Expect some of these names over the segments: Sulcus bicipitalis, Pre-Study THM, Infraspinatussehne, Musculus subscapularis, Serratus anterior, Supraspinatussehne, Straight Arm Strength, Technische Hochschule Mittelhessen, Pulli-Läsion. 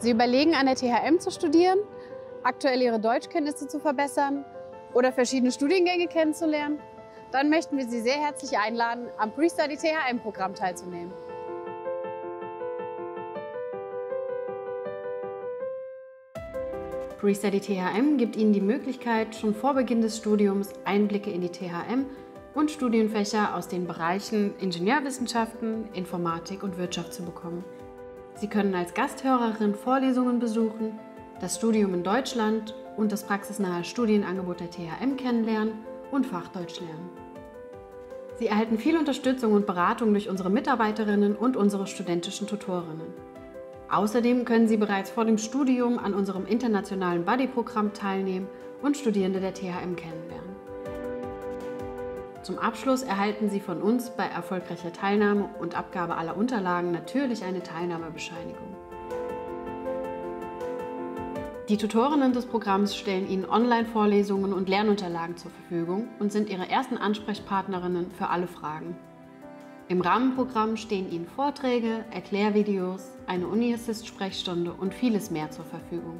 Sie überlegen, an der THM zu studieren, aktuell Ihre Deutschkenntnisse zu verbessern oder verschiedene Studiengänge kennenzulernen? Dann möchten wir Sie sehr herzlich einladen, am Pre-Study THM-Programm teilzunehmen. Pre-Study THM gibt Ihnen die Möglichkeit, schon vor Beginn des Studiums Einblicke in die THM und Studienfächer aus den Bereichen Ingenieurwissenschaften, Informatik und Wirtschaft zu bekommen. Sie können als Gasthörerin Vorlesungen besuchen, das Studium in Deutschland und das praxisnahe Studienangebot der THM kennenlernen und Fachdeutsch lernen. Sie erhalten viel Unterstützung und Beratung durch unsere Mitarbeiterinnen und unsere studentischen Tutorinnen. Außerdem können Sie bereits vor dem Studium an unserem internationalen Buddy-Programm teilnehmen und Studierende der THM kennenlernen. Zum Abschluss erhalten Sie von uns bei erfolgreicher Teilnahme und Abgabe aller Unterlagen natürlich eine Teilnahmebescheinigung. Die Tutorinnen des Programms stellen Ihnen Online-Vorlesungen und Lernunterlagen zur Verfügung und sind Ihre ersten Ansprechpartnerinnen für alle Fragen. Im Rahmenprogramm stehen Ihnen Vorträge, Erklärvideos, eine Uni-Assist-Sprechstunde und vieles mehr zur Verfügung.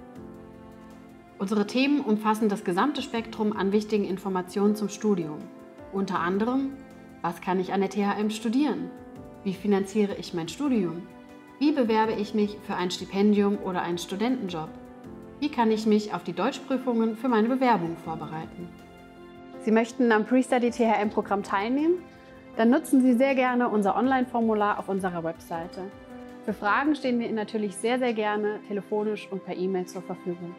Unsere Themen umfassen das gesamte Spektrum an wichtigen Informationen zum Studium. Unter anderem, was kann ich an der THM studieren? Wie finanziere ich mein Studium? Wie bewerbe ich mich für ein Stipendium oder einen Studentenjob? Wie kann ich mich auf die Deutschprüfungen für meine Bewerbung vorbereiten? Sie möchten am Pre-Study THM-Programm teilnehmen? Dann nutzen Sie sehr gerne unser Online-Formular auf unserer Webseite. Für Fragen stehen wir Ihnen natürlich sehr, sehr gerne telefonisch und per E-Mail zur Verfügung.